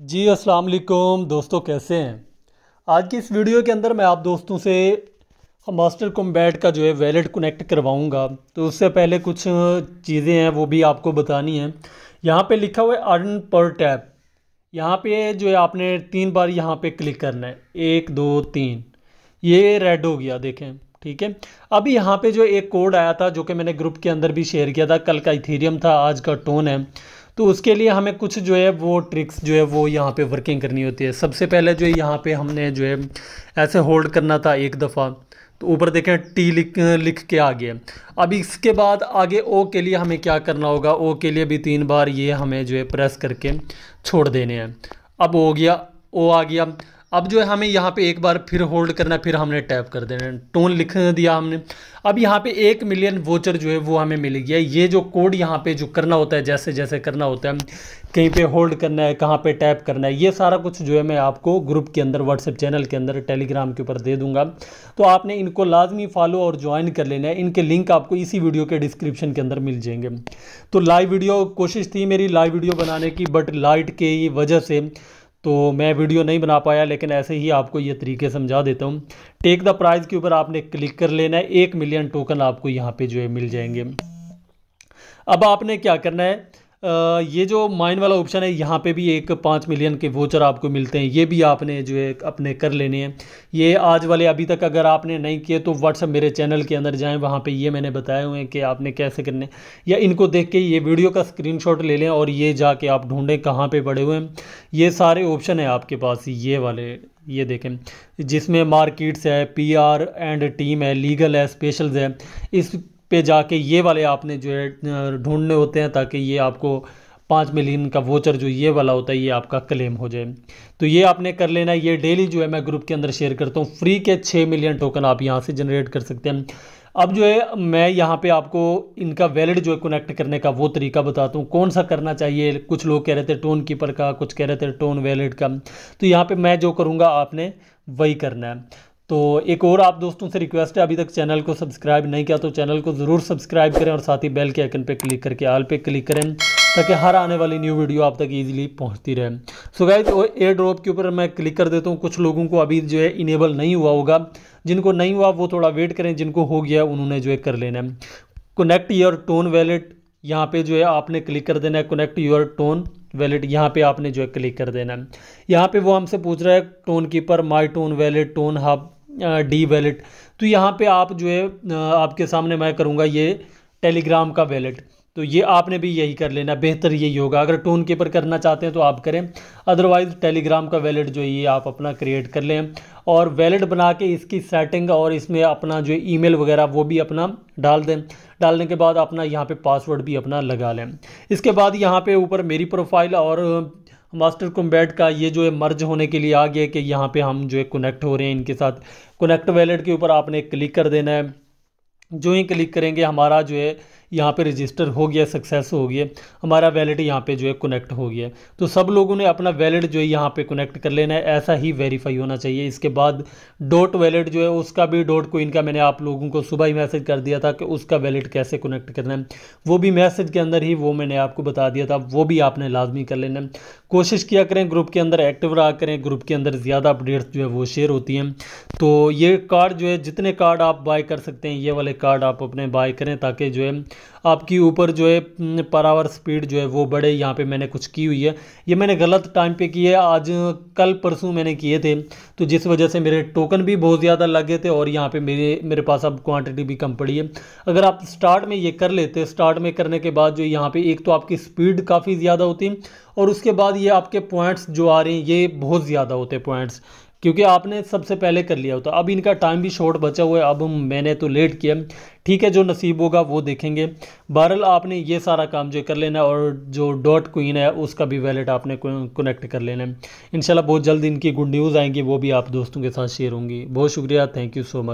जी अस्सलाम वालेकुम दोस्तों, कैसे हैं। आज की इस वीडियो के अंदर मैं आप दोस्तों से मास्टर कॉम्बैट का जो है वैलेट कनेक्ट करवाऊंगा। तो उससे पहले कुछ चीज़ें हैं वो भी आपको बतानी है। यहाँ पे लिखा हुआ है अर्न पर टैप, यहाँ पे जो है आपने 3 बार यहाँ पे क्लिक करना है, 1 2 3, ये रेड हो गया देखें, ठीक है। अभी यहाँ पे जो एक कोड आया था जो कि मैंने ग्रुप के अंदर भी शेयर किया था, कल का इथेरियम था, आज का टोन है। तो उसके लिए हमें कुछ जो है वो ट्रिक्स जो है वो यहाँ पे वर्किंग करनी होती है। सबसे पहले जो है यहाँ पे हमने जो है ऐसे होल्ड करना था एक दफ़ा, तो ऊपर देखें टी लिख के आ गया। अब इसके बाद आगे ओ के लिए हमें क्या करना होगा, ओ के लिए भी 3 बार ये हमें जो है प्रेस करके छोड़ देने हैं। अब हो गया, ओ आ गया। अब जो है हमें यहाँ पे 1 बार फिर होल्ड करना, फिर हमने टैप कर देना, टोन लिख दिया हमने। अब यहाँ पे 1 मिलियन वोचर जो है वो हमें मिल गया। ये जो कोड यहाँ पे जो करना होता है, जैसे जैसे करना होता है, कहीं पे होल्ड करना है, कहाँ पे टैप करना है, ये सारा कुछ जो है मैं आपको ग्रुप के अंदर, व्हाट्सएप चैनल के अंदर, टेलीग्राम के ऊपर दे दूँगा। तो आपने इनको लाजमी फॉलो और ज्वाइन कर लेना है। इनके लिंक आपको इसी वीडियो के डिस्क्रिप्शन के अंदर मिल जाएंगे। तो लाइव वीडियो कोशिश थी मेरी लाइव वीडियो बनाने की, बट लाइट की वजह से तो मैं वीडियो नहीं बना पाया, लेकिन ऐसे ही आपको ये तरीके समझा देता हूँ। टेक द प्राइज़ के ऊपर आपने क्लिक कर लेना है, 1 मिलियन टोकन आपको यहाँ पे जो है मिल जाएंगे। अब आपने क्या करना है, ये जो माइन वाला ऑप्शन है यहाँ पे भी एक 5 मिलियन के वोचर आपको मिलते हैं, ये भी आपने जो है अपने कर लेने हैं। ये आज वाले अभी तक अगर आपने नहीं किए तो व्हाट्सअप मेरे चैनल के अंदर जाएं, वहाँ पे ये मैंने बताए हुए हैं कि आपने कैसे करने, या इनको देख के ये वीडियो का स्क्रीनशॉट ले लें और ये जाके आप ढूँढें कहाँ पर पड़े हुए हैं। ये सारे ऑप्शन हैं आपके पास, ये वाले ये देखें, जिसमें मार्केट्स है, PR एंड टीम है, लीगल है, स्पेशल्स है। इस पे जाके ये वाले आपने जो है ढूंढने होते हैं ताकि ये आपको 5 मिलियन का वोचर जो ये वाला होता है ये आपका क्लेम हो जाए। तो ये आपने कर लेना है। ये डेली जो है मैं ग्रुप के अंदर शेयर करता हूँ फ्री के 6 मिलियन टोकन आप यहाँ से जनरेट कर सकते हैं। अब जो है मैं यहाँ पे आपको इनका वैलेट जो है कनेक्ट करने का वो तरीका बताता हूँ, कौन सा करना चाहिए। कुछ लोग कह रहे थे टोन कीपर का, कुछ कह रहे थे टोन वैलेट का, तो यहाँ पर मैं जो करूँगा आपने वही करना है। तो एक और आप दोस्तों से रिक्वेस्ट है, अभी तक चैनल को सब्सक्राइब नहीं किया तो चैनल को ज़रूर सब्सक्राइब करें और साथ ही बेल के आइकन पे क्लिक करके ऑल पे क्लिक करें ताकि हर आने वाली न्यू वीडियो आप तक इजीली पहुंचती रहे। सो गाइस, एयर ड्रॉप के ऊपर मैं क्लिक कर देता हूं। कुछ लोगों को अभी जो है इनेबल नहीं हुआ होगा, जिनको नहीं हुआ वो थोड़ा वेट करें, जिनको हो गया उन्होंने जो है कर लेना है। कनेक्ट योर टोन वैलेट यहाँ पे जो है आपने क्लिक कर देना है, कनेक्ट योर टोन वैलेट यहाँ पे आपने जो है क्लिक कर देना है। यहाँ पे वो हमसे पूछ रहा है टोन कीपर, माई tone wallet, tone hub, D wallet. तो यहाँ पे आप जो है आपके सामने मैं करूँगा ये टेलीग्राम का वैलेट, तो ये आपने भी यही कर लेना, बेहतर यही होगा। अगर टोन कीपर करना चाहते हैं तो आप करें, अदरवाइज़ टेलीग्राम का वैलेट जो है ये आप अपना क्रिएट कर लें और वैलेट बना के इसकी सेटिंग और इसमें अपना जो ईमेल वगैरह वो भी अपना डाल दें। डालने के बाद अपना यहाँ पे पासवर्ड भी अपना लगा लें। इसके बाद यहाँ पे ऊपर मेरी प्रोफाइल और मास्टर कॉम्बैट का ये जो है मर्ज होने के लिए आ गया कि यहाँ पे हम जो है कनेक्ट हो रहे हैं इनके साथ। कनेक्ट वैलेट के ऊपर आपने क्लिक कर देना है। जो ही क्लिक करेंगे हमारा जो है यहाँ पे रजिस्टर हो गया, सक्सेस हो गया, हमारा वैलेट यहाँ पे जो है कनेक्ट हो गया। तो सब लोगों ने अपना वैलेट जो है यहाँ पे कनेक्ट कर लेना है, ऐसा ही वेरीफाई होना चाहिए। इसके बाद डॉट वैलेट जो है उसका भी, डॉट क्वीन का मैंने आप लोगों को सुबह ही मैसेज कर दिया था कि उसका वैलेट कैसे कनेक्ट करना है, वो भी मैसेज के अंदर ही वो मैंने आपको बता दिया था, वो भी आपने लाजमी कर लेना है। कोशिश किया करें ग्रुप के अंदर एक्टिव रहा करें, ग्रुप के अंदर ज़्यादा अपडेट्स जो है वो शेयर होती हैं। तो ये कार्ड जो है जितने कार्ड आप बाय कर सकते हैं ये वाले कार्ड आप अपने बाय करें ताकि जो है आपकी ऊपर जो है पर आवर स्पीड जो है वो बढ़े। यहाँ पे मैंने कुछ की हुई है, ये मैंने गलत टाइम पे की है, आज कल परसों मैंने किए थे, तो जिस वजह से मेरे टोकन भी बहुत ज़्यादा लगे थे और यहाँ पे मेरे पास अब क्वांटिटी भी कम पड़ी है। अगर आप स्टार्ट में ये कर लेते, स्टार्ट में करने के बाद जो यहाँ पे एक तो आपकी स्पीड काफ़ी ज़्यादा होती और उसके बाद ये आपके पॉइंट्स जो आ रहे हैं ये बहुत ज़्यादा होते पॉइंट्स, क्योंकि आपने सबसे पहले कर लिया होता। अब इनका टाइम भी शॉर्ट बचा हुआ है, अब मैंने तो लेट किया, ठीक है, जो नसीब होगा वो देखेंगे। बहरहाल आपने ये सारा काम जो कर लेना है और जो डॉट क्वीन है उसका भी वैलेट आपने कनेक्ट कर लेना है। इंशाल्लाह बहुत जल्द इनकी गुड न्यूज़ आएंगी, वो भी आप दोस्तों के साथ शेयर होंगी। बहुत शुक्रिया, थैंक यू सो मच।